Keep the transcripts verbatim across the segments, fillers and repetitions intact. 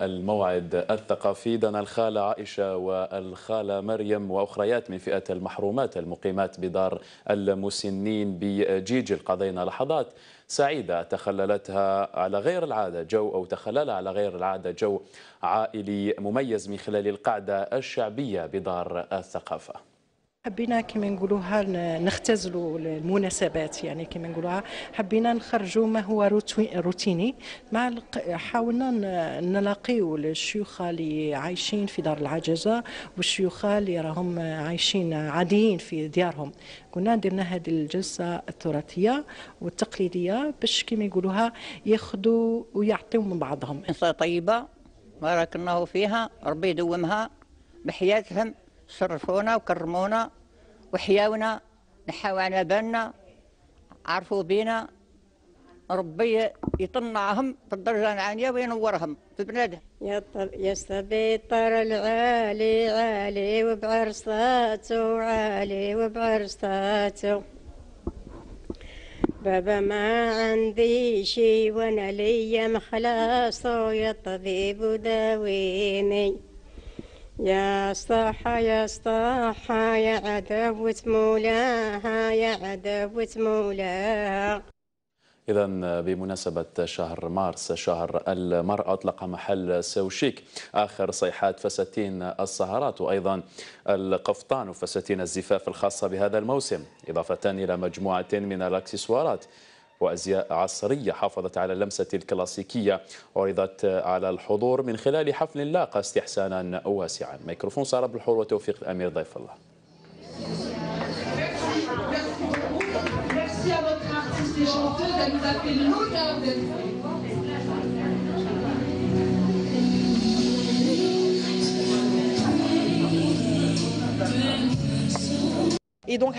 الموعد الثقافي دنا الخالة عائشة والخالة مريم وأخريات من فئة المحرومات المقيمات بدار المسنين بجيجل قضينا لحظات سعيدة تخللتها على غير العادة جو أو تخللها على غير العادة جو عائلي مميز من خلال القعدة الشعبية بدار الثقافة. حبينا كما نقولوها نختزلوا المناسبات، يعني كما نقولوها حبينا نخرجوا ما هو روتيني، مع حاولنا نلاقيو الشيوخ اللي عايشين في دار العجزة والشيوخ اللي راهم عايشين عاديين في ديارهم. كنا درنا هذه الجلسة التراثية والتقليدية باش كما يقولوها ياخذوا ويعطيوا من بعضهم. طيبة بارك الله فيها، ربي يدومها بحياتهم، شرفونا وكرمونا وحياونا، نحاو على بالنا، عرفوا بينا، ربي يطلعهم في الدرجة العالية وينورهم في بلادهم. يا صبي الطار العالي عالي وبعرساتو عالي وبعرساتو، بابا ما عندي شي وانا ليا مخلاصو، يا طبيب وداويني يا صاحة يا صاحة، يا عداوة مولاها يا عداوة مولاها. إذن بمناسبة شهر مارس شهر المرأة أطلق محل سوشيك آخر صيحات فساتين السهرات وأيضا القفطان وفساتين الزفاف الخاصة بهذا الموسم، إضافة إلى مجموعة من الأكسسوارات وأزياء عصرية حافظت على اللمسة الكلاسيكية عرضت على الحضور من خلال حفل لاقى استحسانا واسعا. ميكروفون سارة بالحور وتوفيق الأمير ضيف الله. Et donc,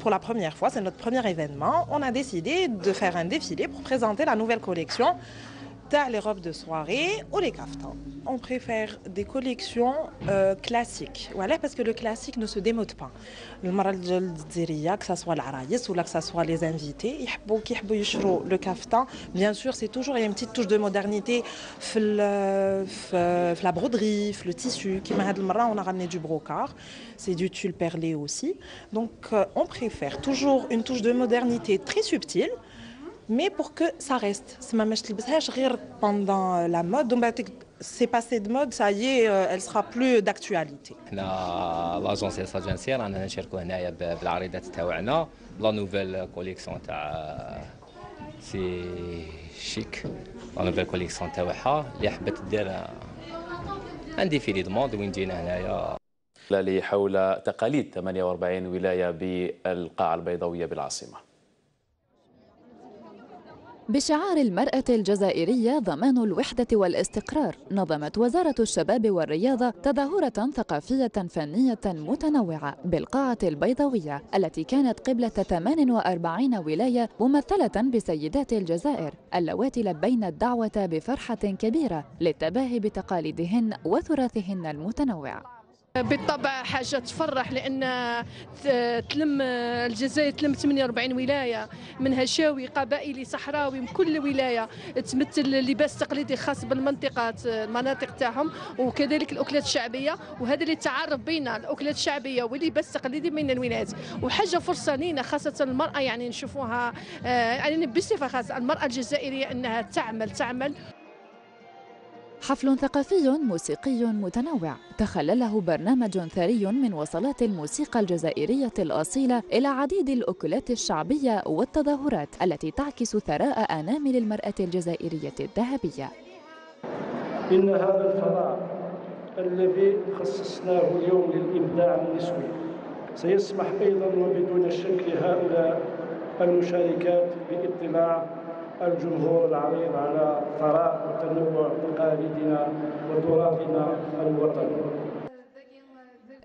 pour la première fois, c'est notre premier événement, on a décidé de faire un défilé pour présenter la nouvelle collection dans les robes de soirée ou les kaftans. On préfère des collections euh, classiques, voilà, parce que le classique ne se démode pas. Le marajal d'Iria, que ce soit l'araïs ou là, que ce soit les invités, le kaftan, bien sûr, c'est toujours, il y a une petite touche de modernité, la broderie, le tissu. On a ramené du brocart, c'est du tulle perlé aussi. Donc, euh, on préfère toujours une touche de modernité très subtile, mais pour que ça reste. C'est ma mèche pendant la mode. Donc, c'est passé de mode, ça y est, elle sera plus d'actualité. L'agence étrangère, on a cherché à la nouvelle collection. C'est chic. La nouvelle collection, il y a un défilé de mode où on a حول تقاليد ثمانية وأربعين ولاية بالقاعة البيضاوية بالعاصمة. بشعار المرأة الجزائرية ضمان الوحدة والاستقرار، نظمت وزارة الشباب والرياضة تظاهرة ثقافية فنية متنوعة بالقاعة البيضاوية التي كانت قبلة ثمانية وأربعين ولاية ممثلة بسيدات الجزائر اللواتي لبين الدعوة بفرحة كبيرة للتباهي بتقاليدهن وتراثهن المتنوع. بالطبع حاجة تفرح لأن تلم الجزائر تلم ثمانية وأربعين ولاية، من هشاوي قبائلي صحراوي من كل ولاية تمثل لباس تقليدي خاص بالمنطقة المناطق تاعهم، وكذلك الأكلات الشعبية، وهذا اللي تعارف بين الأكلات الشعبية واللباس التقليدي من الولايات. وحاجة فرصة لينا خاصة المرأة، يعني نشوفوها يعني بصفة خاصة المرأة الجزائرية أنها تعمل تعمل. حفل ثقافي موسيقي متنوع تخلله برنامج ثري من وصلات الموسيقى الجزائرية الأصيلة إلى عديد الأكلات الشعبية والتظاهرات التي تعكس ثراء أنامل المرأة الجزائرية الذهبية. إن هذا الفراغ الذي خصصناه اليوم للإبداع النسوي سيسمح أيضا وبدون شك لهؤلاء المشاركات باطلاع الجمهور العريض على ثراء وتنوع تقاليدنا وتراثنا الوطني.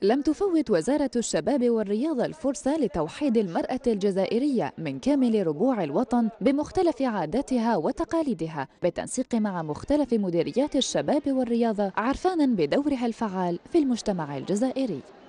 لم تفوت وزارة الشباب والرياضة الفرصة لتوحيد المرأة الجزائرية من كامل ربوع الوطن بمختلف عاداتها وتقاليدها بالتنسيق مع مختلف مديريات الشباب والرياضة، عرفانا بدورها الفعال في المجتمع الجزائري.